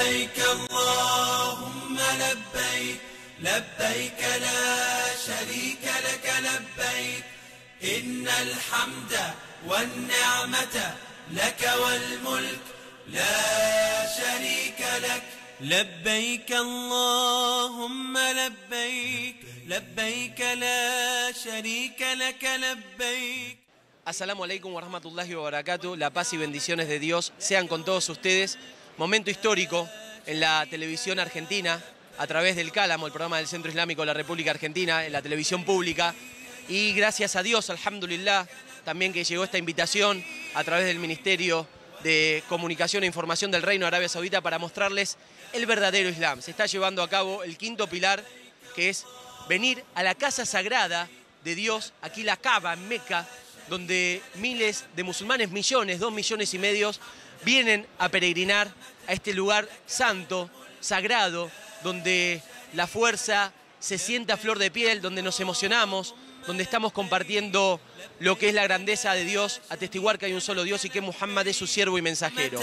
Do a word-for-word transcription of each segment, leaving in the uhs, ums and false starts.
لبيك اللهم لبيك لبيك لا شريك لك لبيك إن الحمد والنعمة لك والملك لا شريك لك لبيك اللهم لبيك لبيك لا شريك لك لبيك. As-salamu alaykum wa rahmatullahi wa barakatuh. La paz y bendiciones de Dios sean con todos ustedes. Momento histórico en la televisión argentina, a través del Cálamo, el programa del Centro Islámico de la República Argentina, en la televisión pública. Y gracias a Dios, alhamdulillah, también que llegó esta invitación a través del Ministerio de Comunicación e Información del Reino de Arabia Saudita para mostrarles el verdadero Islam. Se está llevando a cabo el quinto pilar, que es venir a la casa sagrada de Dios, aquí la Kaaba, en Meca, donde miles de musulmanes, millones, dos millones y medio, vienen a peregrinar a este lugar santo, sagrado, donde la fuerza se siente a flor de piel, donde nos emocionamos, donde estamos compartiendo lo que es la grandeza de Dios, atestiguar que hay un solo Dios y que Muhammad es su siervo y mensajero.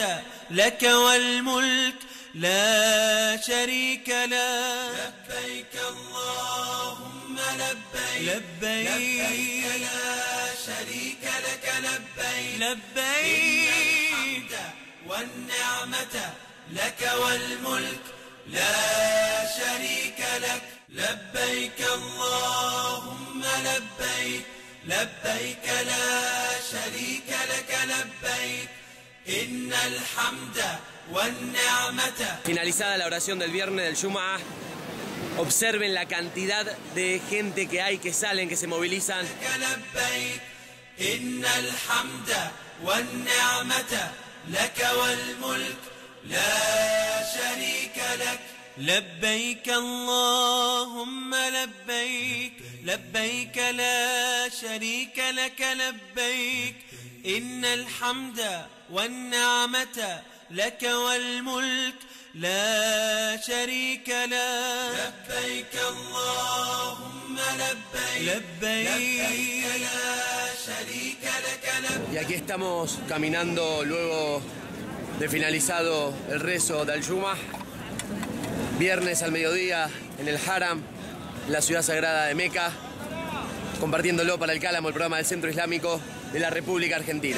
Finalizada la oración del viernes del Jumu'ah, observen la cantidad de gente que hay, que salen, que se movilizan. لبيك اللهم لبيك لبيك لا شريك لك لبيك إن الحمد والنعمة لك والملك لا شريك لك لبيك اللهم لبيك لبيك لا شريك لك لبيك. Y aquí estamos caminando luego de finalizado el rezo del Jumu'ah. Viernes al mediodía en el Haram, la ciudad sagrada de Meca, compartiéndolo para el Cálamo, el programa del Centro Islámico de la República Argentina.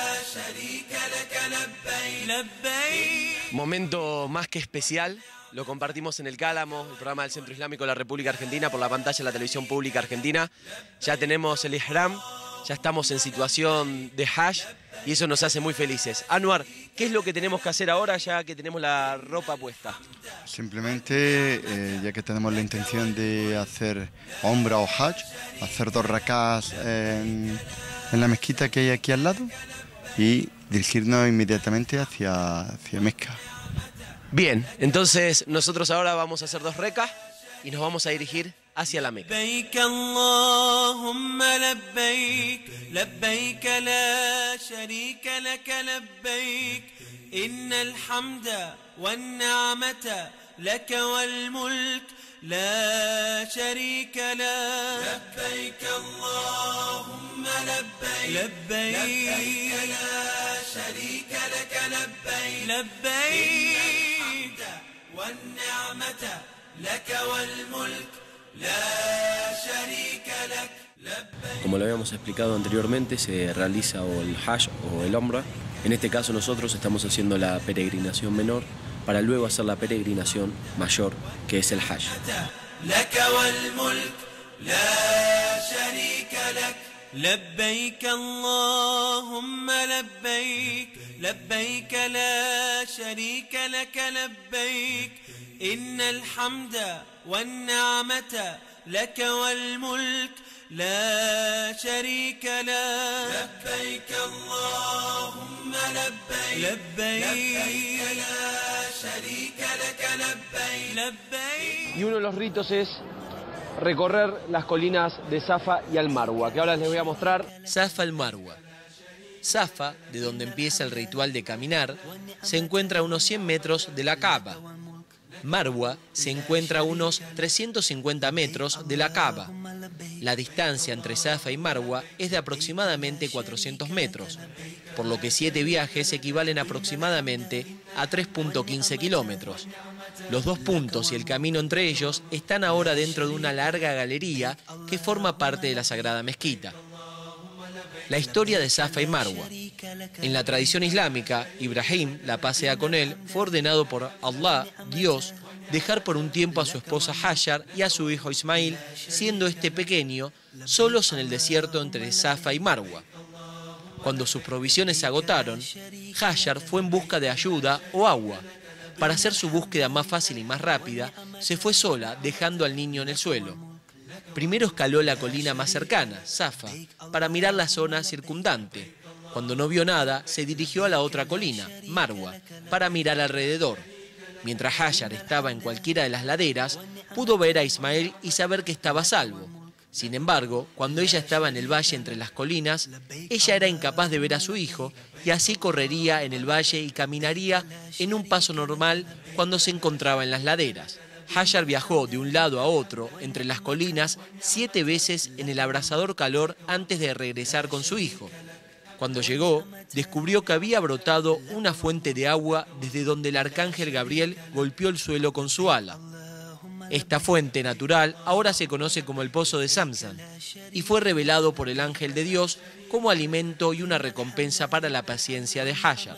شريك لك لبيك لبيك. Momento más que especial. Lo compartimos en el Cálamo, el programa del Centro Islámico de la República Argentina, por la pantalla de la televisión pública argentina. Ya tenemos el ihram, ya estamos en situación de hajj y eso nos hace muy felices. Anuar, ¿qué es lo que tenemos que hacer ahora ya que tenemos la ropa puesta? Simplemente, eh, ya que tenemos la intención de hacer omra o hajj, hacer dos rakas en, en la mezquita que hay aquí al lado y dirigirnos inmediatamente hacia, hacia Meca. Bien, entonces nosotros ahora vamos a hacer dos rekas y nos vamos a dirigir hacia la Meca. Como lo habíamos explicado anteriormente, se realiza o el hajj o el omra. En este caso nosotros estamos haciendo la peregrinación menor para luego hacer la peregrinación mayor, que es el hajj. لبيك اللهم لبيك لبيك لا شريك لك لبيك إن الحمد والنعمة لك والملك لا شريك لك لبيك اللهم لبيك لبيك لا Y uno de los ritos es recorrer las colinas de Safa y Al Marwa, que ahora les voy a mostrar. Safa Al Marwa. Safa, de donde empieza el ritual de caminar, se encuentra a unos cien metros de la Kaaba. Marwa se encuentra a unos trescientos cincuenta metros de la Kaaba. La distancia entre Safa y Marwa es de aproximadamente cuatrocientos metros, por lo que siete viajes equivalen aproximadamente a tres punto quince kilómetros. Los dos puntos y el camino entre ellos están ahora dentro de una larga galería que forma parte de la Sagrada Mezquita. La historia de Safa y Marwa. En la tradición islámica, Ibrahim, la paz sea con él, fue ordenado por Allah, Dios, dejar por un tiempo a su esposa Hajar y a su hijo Ismail, siendo este pequeño, solos en el desierto entre Safa y Marwa. Cuando sus provisiones se agotaron, Hajar fue en busca de ayuda o agua. Para hacer su búsqueda más fácil y más rápida, se fue sola, dejando al niño en el suelo. Primero escaló la colina más cercana, Safa, para mirar la zona circundante. Cuando no vio nada, se dirigió a la otra colina, Marwa, para mirar alrededor. Mientras Hajar estaba en cualquiera de las laderas, pudo ver a Ismail y saber que estaba a salvo. Sin embargo, cuando ella estaba en el valle entre las colinas, ella era incapaz de ver a su hijo y así correría en el valle y caminaría en un paso normal cuando se encontraba en las laderas. Hajar viajó de un lado a otro, entre las colinas, siete veces en el abrasador calor antes de regresar con su hijo. Cuando llegó, descubrió que había brotado una fuente de agua desde donde el arcángel Gabriel golpeó el suelo con su ala. Esta fuente natural ahora se conoce como el pozo de Zamzam y fue revelado por el ángel de Dios como alimento y una recompensa para la paciencia de Hajar.